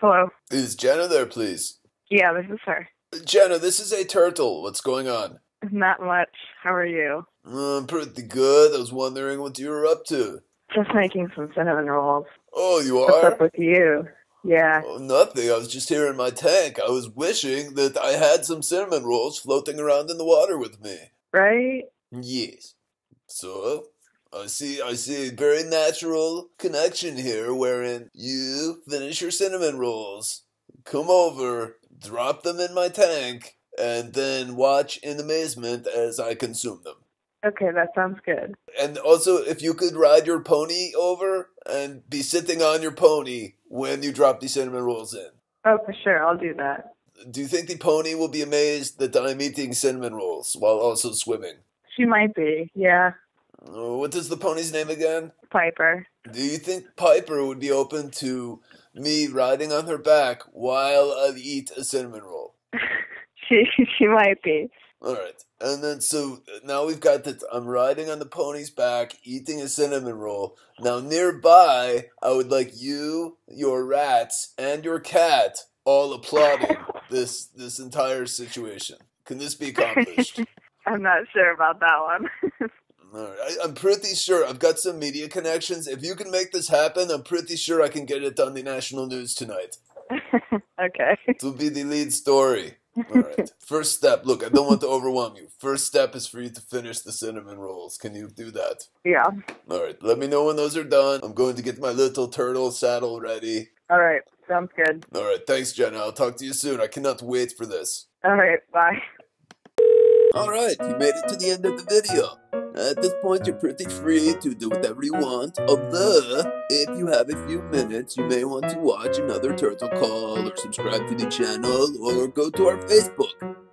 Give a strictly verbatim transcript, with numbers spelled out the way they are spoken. Hello. Is Jenna there, please? Yeah, this is her. Jenna, this is a turtle. What's going on? Not much. How are you? I'm pretty good. I was wondering what you were up to. Just making some cinnamon rolls. Oh, you are? What's up with you? Yeah. Oh, nothing. I was just here in my tank. I was wishing that I had some cinnamon rolls floating around in the water with me. Right? Yes. So, I see, I see a very natural connection here wherein you finish your cinnamon rolls, come over, drop them in my tank, and then watch in amazement as I consume them. Okay, that sounds good. And also, if you could ride your pony over and be sitting on your pony when you drop the cinnamon rolls in. Oh, for sure. I'll do that. Do you think the pony will be amazed that I'm eating cinnamon rolls while also swimming? She might be, yeah. Oh, what is the pony's name again? Piper. Do you think Piper would be open to me riding on her back while I eat a cinnamon roll? she, she might be. All right. And then, so, now we've got that I'm riding on the pony's back, eating a cinnamon roll. Now, nearby, I would like you, your rats, and your cat all applauding this this entire situation. Can this be accomplished? I'm not sure about that one. All right. I, I'm pretty sure. I've got some media connections. If you can make this happen, I'm pretty sure I can get it on the national news tonight. Okay. It will be the lead story. All right. First step. Look, I don't want to overwhelm you. First step is for you to finish the cinnamon rolls. Can you do that? Yeah. All right. Let me know when those are done. I'm going to get my little turtle saddle ready. All right. Sounds good. All right. Thanks, Jenna. I'll talk to you soon. I cannot wait for this. All right. Bye. All right. You made it to the end of the video. At this point, you're pretty free to do whatever you want, although, if you have a few minutes, you may want to watch another Turtle Call, or subscribe to the channel, or go to our Facebook.